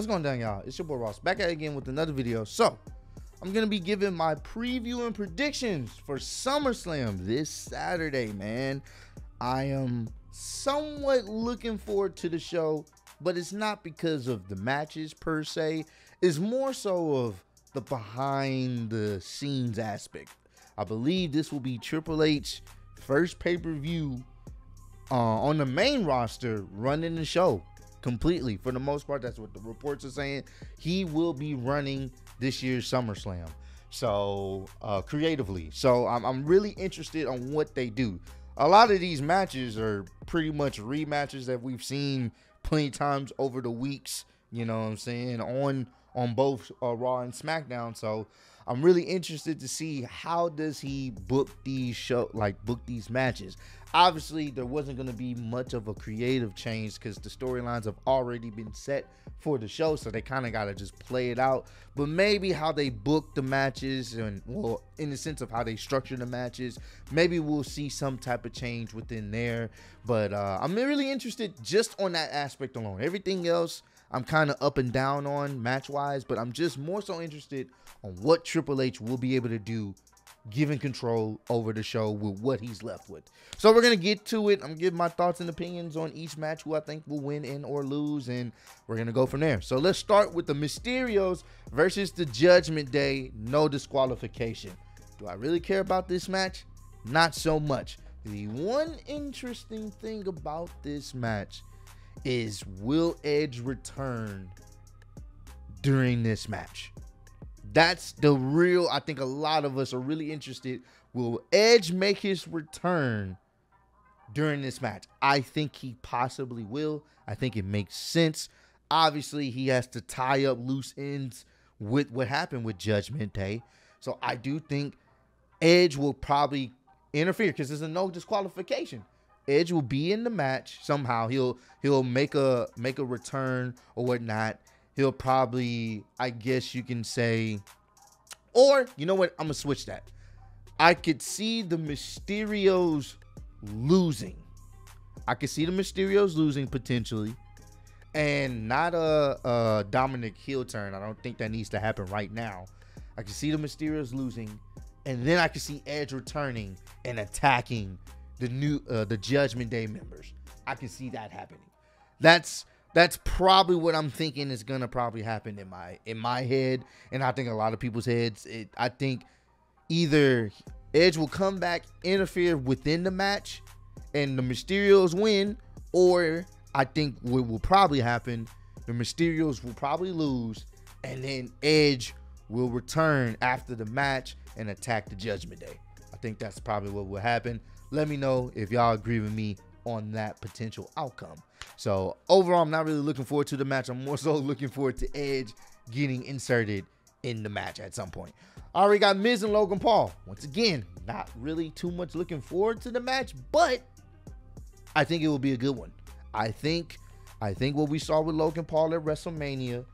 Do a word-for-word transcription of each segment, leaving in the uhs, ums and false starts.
What's going down, y'all? It's your boy Ross back at it again with another video. So I'm gonna be giving my preview and predictions for SummerSlam this Saturday, man. I am somewhat looking forward to the show, but it's not because of the matches per se. It's more so of the behind the scenes aspect. I believe this will be Triple H's first pay-per-view uh, on the main roster running the show completely. For the most part, that's what the reports are saying. He will be running this year's SummerSlam. So uh, creatively. So I'm, I'm really interested on what they do. A lot of these matches are pretty much rematches that we've seen plenty of times over the weeks, you know what I'm saying, on on both uh, Raw and SmackDown. So I'm really interested to see how does he book these show, like book these matches. Obviously, there wasn't going to be much of a creative change because the storylines have already been set for the show, so they kind of got to just play it out. But maybe how they book the matches and, well, in the sense of how they structure the matches, maybe we'll see some type of change within there. But uh, I'm really interested just on that aspect alone. Everything else, I'm kind of up and down on match-wise, but I'm just more so interested on what Triple H will be able to do given control over the show with what he's left with. So we're going to get to it. I'm giving my thoughts and opinions on each match, who I think will win in or lose, and we're going to go from there. So let's start with the Mysterios versus the Judgment Day, no disqualification. Do I really care about this match? Not so much. The one interesting thing about this match is, will Edge return during this match? That's the real, I think a lot of us are really interested. Will Edge make his return during this match? I think he possibly will. I think it makes sense. Obviously, he has to tie up loose ends with what happened with Judgment Day. So I do think Edge will probably interfere because there's a no disqualification. Edge will be in the match somehow. He'll he'll make a make a return or whatnot. He'll probably, I guess you can say, or you know what? I'm gonna switch that. I could see the Mysterios losing. I could see the Mysterios losing potentially, and not a, a Dominic heel turn. I don't think that needs to happen right now. I could see the Mysterios losing, and then I could see Edge returning and attacking the new uh, the Judgment Day members. I can see that happening. That's that's probably what I'm thinking is gonna probably happen in my in my head, and I think a lot of people's heads. It, I think either Edge will come back, interfere within the match, and the Mysterios win, or I think what will probably happen, the Mysterios will probably lose, and then Edge will return after the match and attack the Judgment Day. I think that's probably what will happen. Let me know if y'all agree with me on that potential outcome. So overall, I'm not really looking forward to the match. I'm more so looking forward to Edge getting inserted in the match at some point. I already got Miz and Logan Paul. Once again, not really too much looking forward to the match, but I think it will be a good one. I think, I think what we saw with Logan Paul at WrestleMania,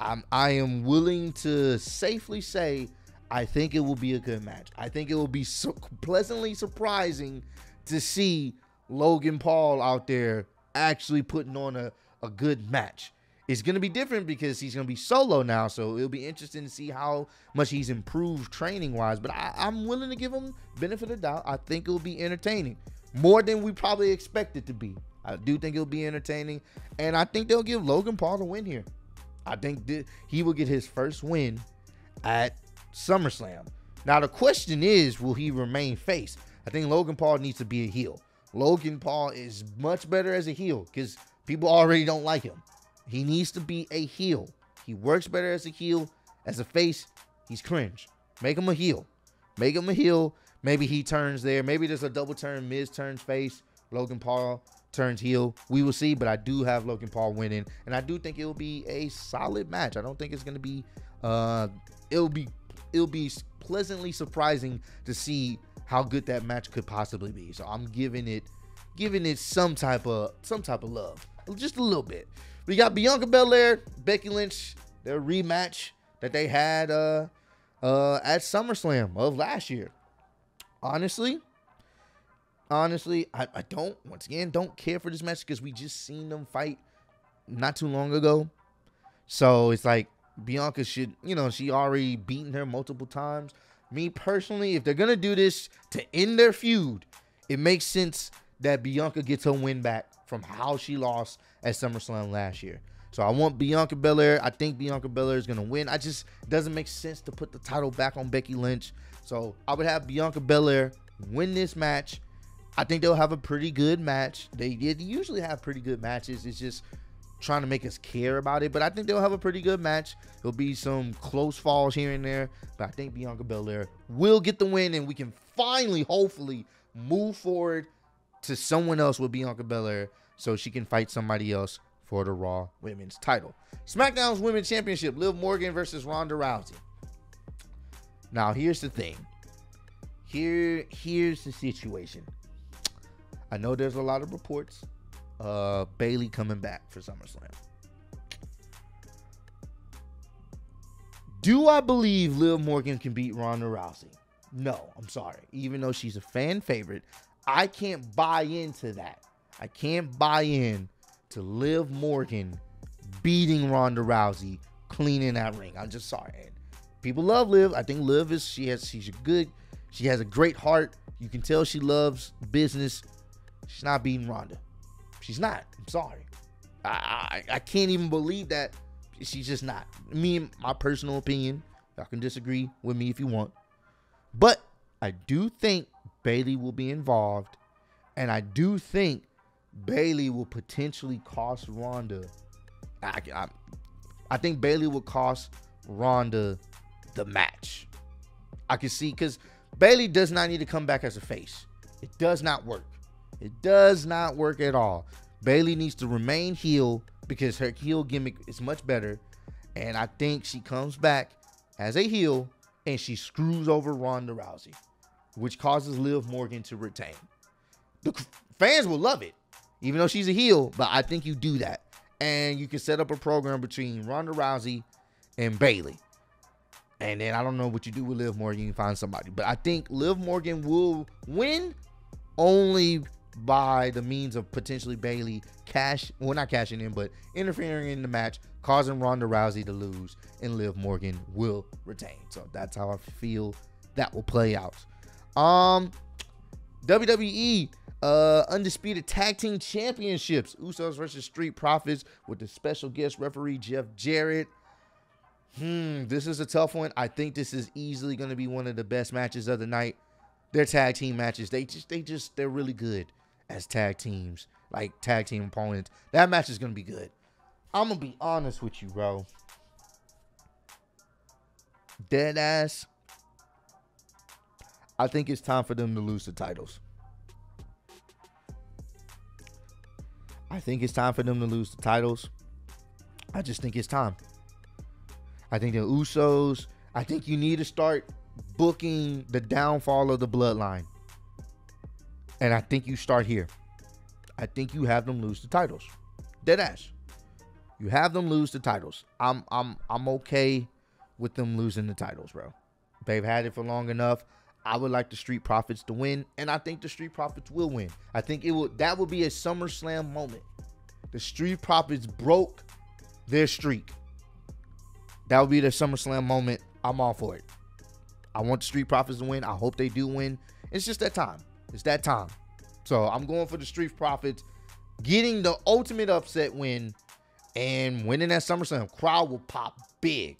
I'm, I am willing to safely say I think it will be a good match. I think it will be so pleasantly surprising to see Logan Paul out there actually putting on a, a good match. It's going to be different because he's going to be solo now, so it'll be interesting to see how much he's improved training-wise, but I, I'm willing to give him benefit of doubt. I think it will be entertaining, more than we probably expect it to be. I do think it'll be entertaining, and I think they'll give Logan Paul the win here. I think th- he will get his first win at SummerSlam. Now the question is, will he remain face? I think Logan Paul needs to be a heel. Logan Paul is much better as a heel because people already don't like him. He needs to be a heel. He works better as a heel. As a face, he's cringe. Make him a heel. Make him a heel. Maybe he turns there. Maybe there's a double turn. Miz turns face. Logan Paul turns heel. We will see, but I do have Logan Paul winning, and I do think it will be a solid match. I don't think it's going to be uh, it'll be It'll be pleasantly surprising to see how good that match could possibly be. So I'm giving it, giving it some type of some type of love, just a little bit. We got Bianca Belair, Becky Lynch, their rematch that they had uh, uh, at SummerSlam of last year. Honestly, honestly, I, I don't once again don't care for this match because we just seen them fight not too long ago. So it's like Bianca should, you know, she already beaten her multiple times. Me personally, if they're going to do this to end their feud, it makes sense that Bianca gets her win back from how she lost at SummerSlam last year. So I want Bianca Belair. I think Bianca Belair is going to win. I just, it doesn't make sense to put the title back on Becky Lynch. So I would have Bianca Belair win this match. I think they'll have a pretty good match. They, they usually have pretty good matches. It's just trying to make us care about it. But I think they'll have a pretty good match. There'll be some close falls here and there. But I think Bianca Belair will get the win. And we can finally, hopefully, move forward to someone else with Bianca Belair. So she can fight somebody else for the Raw Women's title. SmackDown's Women's Championship. Liv Morgan versus Ronda Rousey. Now, here's the thing. Here, here's the situation. I know there's a lot of reports. Uh, Bayley coming back for SummerSlam. Do I believe Liv Morgan can beat Ronda Rousey? No, I'm sorry. Even though she's a fan favorite, I can't buy into that. I can't buy in to Liv Morgan beating Ronda Rousey clean in that ring. I'm just sorry. And people love Liv. I think Liv is she has she's a good. She has a great heart. You can tell she loves business. She's not beating Ronda. She's not. I'm sorry. I, I I can't even believe that. She's just not. Me, my personal opinion. Y'all can disagree with me if you want. But I do think Bayley will be involved. And I do think Bayley will potentially cost Ronda. I, I, I think Bayley will cost Ronda the match. I can see. Because Bayley does not need to come back as a face. It does not work. It does not work at all. Bayley needs to remain heel because her heel gimmick is much better. And I think she comes back as a heel and she screws over Ronda Rousey, which causes Liv Morgan to retain. The fans will love it, even though she's a heel, but I think you do that. And you can set up a program between Ronda Rousey and Bayley. And then I don't know what you do with Liv Morgan. You can find somebody. But I think Liv Morgan will win only by the means of potentially Bayley cash, well, not cashing in, but interfering in the match, causing Ronda Rousey to lose, and Liv Morgan will retain. So that's how I feel that will play out. Um, W W E uh, Undisputed Tag Team Championships, Usos versus Street Profits with the special guest referee Jeff Jarrett. Hmm, this is a tough one. I think this is easily going to be one of the best matches of the night. Their tag team matches, they just, they just, they're really good as tag teams, like tag team opponents. That match is going to be good. I'm going to be honest with you, bro. Deadass. I think it's time for them to lose the titles. I think it's time for them to lose the titles. I just think it's time. I think the Usos, I think you need to start booking the downfall of the bloodline, and I think you start here. I think you have them lose the titles. Deadass. You have them lose the titles. I'm I'm I'm okay with them losing the titles, bro. They've had it for long enough. I would like the Street Profits to win, and I think the Street Profits will win. I think it will. That will be a SummerSlam moment. The Street Profits broke their streak. That would be their SummerSlam moment. I'm all for it. I want the Street Profits to win. I hope they do win. It's just that time. It's that time. So I'm going for the Street Profits getting the ultimate upset win and winning that SummerSlam. Crowd will pop big.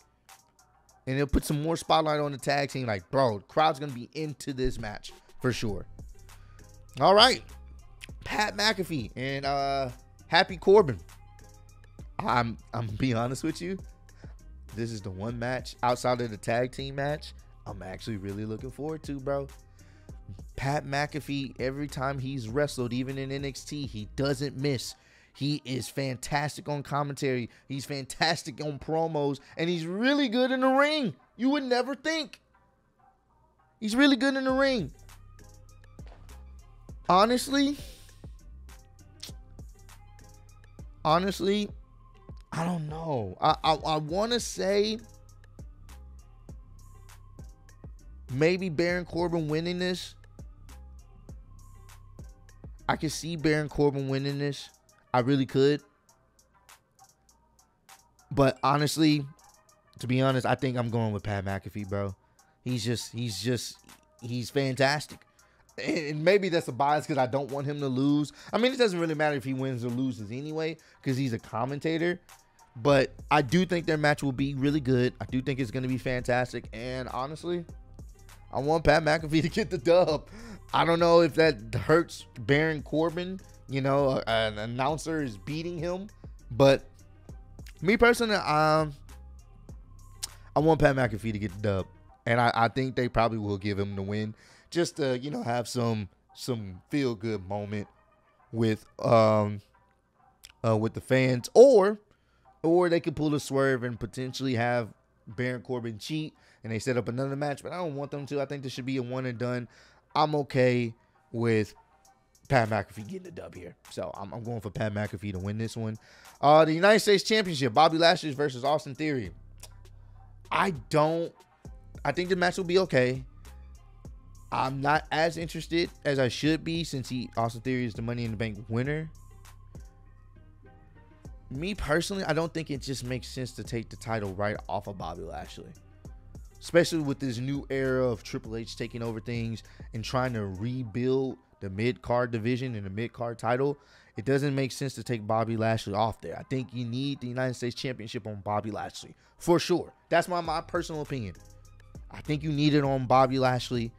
And it'll put some more spotlight on the tag team. Like, bro, the crowd's going to be into this match for sure. All right. Pat McAfee and uh, Happy Corbin. I'm, I'm being honest with you. This is the one match outside of the tag team match I'm actually really looking forward to, bro. Pat McAfee, every time he's wrestled, even in N X T, he doesn't miss. He is fantastic on commentary. He's fantastic on promos. And he's really good in the ring. You would never think. He's really good in the ring. Honestly, honestly, I don't know. I, I, I want to say maybe Baron Corbin winning this. I could see Baron Corbin winning this. I really could. But honestly, to be honest, I think I'm going with Pat McAfee, bro. He's just, he's just, he's fantastic. And maybe that's a bias because I don't want him to lose. I mean, it doesn't really matter if he wins or loses anyway because he's a commentator. But I do think their match will be really good. I do think it's going to be fantastic. And honestly, I want Pat McAfee to get the dub. I don't know if that hurts Baron Corbin. You know, an announcer is beating him. But me personally, um, I want Pat McAfee to get the dub. And I, I think they probably will give him the win. Just to, you know, have some some feel good moment with um uh with the fans, or or they could pull a swerve and potentially have Baron Corbin cheat and they set up another match. But I don't want them to. I think this should be a one and done. I'm okay with Pat McAfee getting the dub here, so I'm, I'm going for Pat McAfee to win this one. Uh, the United States Championship: Bobby Lashley versus Austin Theory. I don't. I think the match will be okay. I'm not as interested as I should be since he Austin Theory is the Money in the Bank winner. Me personally, I don't think it just makes sense to take the title right off of Bobby Lashley, especially with this new era of Triple H taking over things and trying to rebuild the mid-card division and the mid-card title. It doesn't make sense to take Bobby Lashley off there. I think you need the United States Championship on Bobby Lashley for sure. That's my, my personal opinion. I think you need it on Bobby Lashley.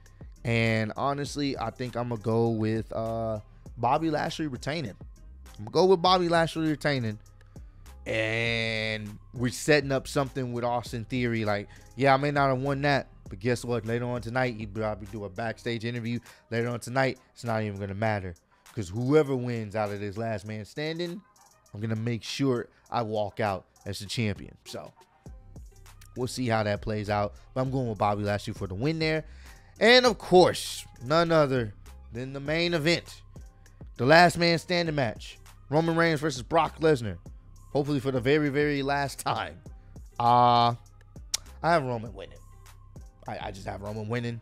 And honestly, I think I'm going to go with uh, Bobby Lashley retaining. I'm going to go with Bobby Lashley retaining. And we're setting up something with Austin Theory. Like, yeah, I may not have won that. But guess what? Later on tonight, he'd probably do a backstage interview. Later on tonight, it's not even going to matter. Because whoever wins out of this last man standing, I'm going to make sure I walk out as the champion. So, we'll see how that plays out. But I'm going with Bobby Lashley for the win there. And, of course, none other than the main event, the last man standing match, Roman Reigns versus Brock Lesnar, hopefully for the very, very last time. Uh, I have Roman winning. I, I just have Roman winning.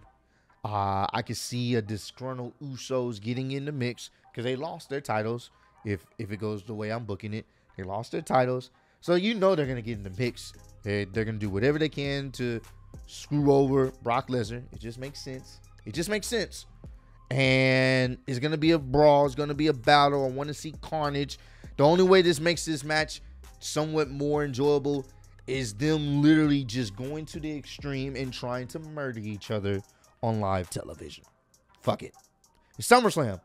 Uh, I could see a disgruntled Usos getting in the mix because they lost their titles. If, if it goes the way I'm booking it, they lost their titles. So, you know they're going to get in the mix. They're, they're going to do whatever they can to screw over Brock Lesnar. It just makes sense. It just makes sense. And it's going to be a brawl. It's going to be a battle. I want to see carnage. The only way this makes this match somewhat more enjoyable is them literally just going to the extreme and trying to murder each other on live television. Fuck it. It's SummerSlam.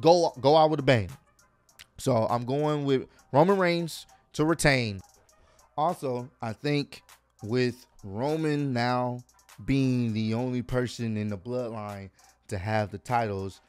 Go, go out with a bang. So I'm going with Roman Reigns to retain. Also, I think with Roman now being the only person in the bloodline to have the titles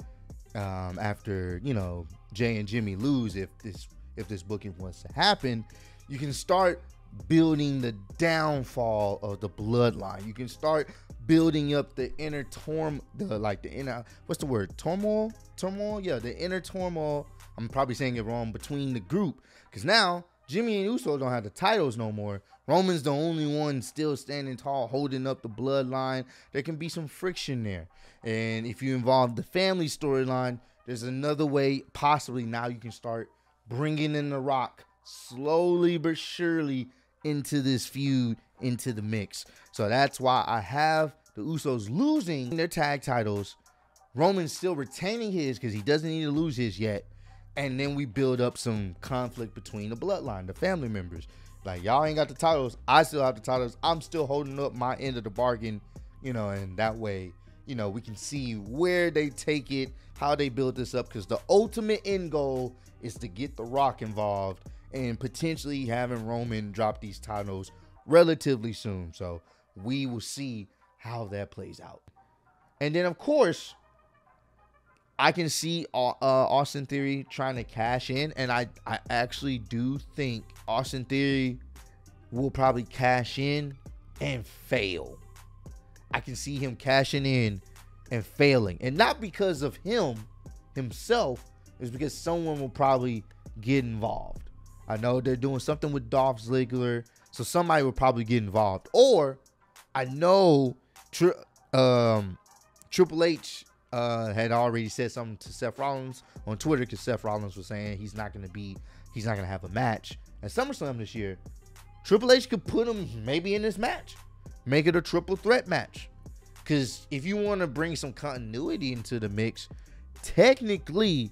um, after, you know, Jay and Jimmy lose, if this if this booking wants to happen, you can start building the downfall of the bloodline. You can start building up the inner turmoil, the like the inner what's the word turmoil turmoil yeah the inner turmoil. I'm probably saying it wrong, between the group, because now Jimmy and Uso don't have the titles no more. Roman's the only one still standing tall, holding up the bloodline. There can be some friction there. And if you involve the family storyline, there's another way, possibly now you can start bringing in The Rock slowly but surely into this feud, into the mix. So that's why I have the Usos losing their tag titles. Roman's still retaining his because he doesn't need to lose his yet. And then we build up some conflict between the bloodline, the family members. Like, y'all ain't got the titles. I still have the titles. I'm still holding up my end of the bargain, you know, and that way, you know, we can see where they take it, how they build this up. Because the ultimate end goal is to get The Rock involved and potentially having Roman drop these titles relatively soon. So we will see how that plays out. And then, of course, I can see uh, Austin Theory trying to cash in, and I, I actually do think Austin Theory will probably cash in and fail. I can see him cashing in and failing, and not because of him himself, it's because someone will probably get involved. I know they're doing something with Dolph Ziggler, so somebody will probably get involved. Or I know tri um, Triple H Uh, had already said something to Seth Rollins on Twitter, because Seth Rollins was saying he's not going to be, he's not going to have a match at SummerSlam this year. Triple H could put him maybe in this match. Make it a triple threat match. Because if you want to bring some continuity into the mix, technically,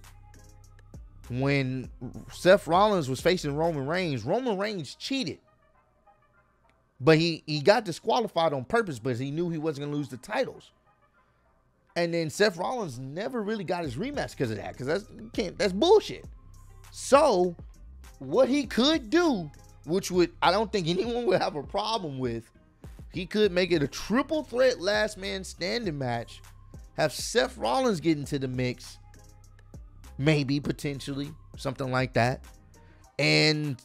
when Seth Rollins was facing Roman Reigns, Roman Reigns cheated. But he, he got disqualified on purpose, but he knew he wasn't going to lose the titles. And then Seth Rollins never really got his rematch because of that. Because that's, can't, that's bullshit. So, what he could do, which would I don't think anyone would have a problem with, he could make it a triple threat last man standing match, have Seth Rollins get into the mix, maybe, potentially, something like that, and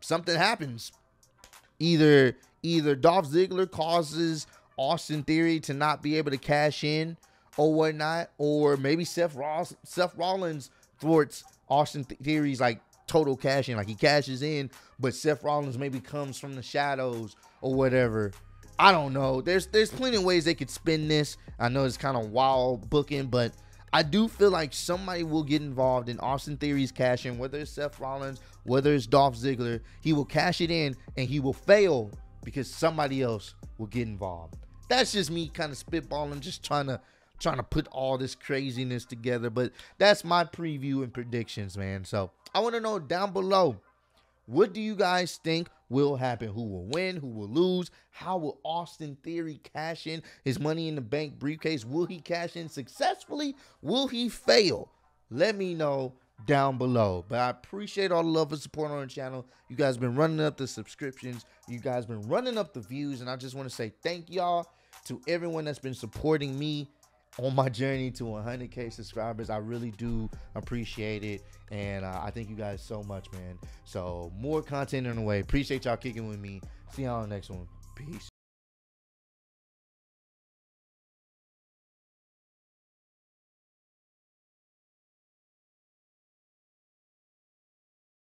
something happens. Either, either Dolph Ziggler causes Austin Theory to not be able to cash in or whatnot, or maybe Seth Rollins, Seth Rollins thwarts Austin Theory's, like, total cash in. Like, he cashes in, but Seth Rollins maybe comes from the shadows or whatever. I don't know. There's there's plenty of ways they could spin this. I know it's kind of wild booking, but I do feel like somebody will get involved in Austin Theory's cash in, whether it's Seth Rollins, whether it's Dolph Ziggler. He will cash it in, and he will fail because somebody else will get involved. That's just me kind of spitballing, just trying to trying to put all this craziness together. But that's my preview and predictions, man. So I want to know down below, what do you guys think will happen? Who will win? Who will lose? How will Austin Theory cash in his Money in the Bank briefcase? Will he cash in successfully? Will he fail? Let me know down below. But I appreciate all the love and support on the channel. You guys been running up the subscriptions. You guys been running up the views. And I just want to say thank y'all to everyone that's been supporting me on my journey to one hundred K subscribers. I really do appreciate it, and uh, I thank you guys so much, man. So more content on the way. Appreciate y'all kicking with me. See y'all on the next one. Peace.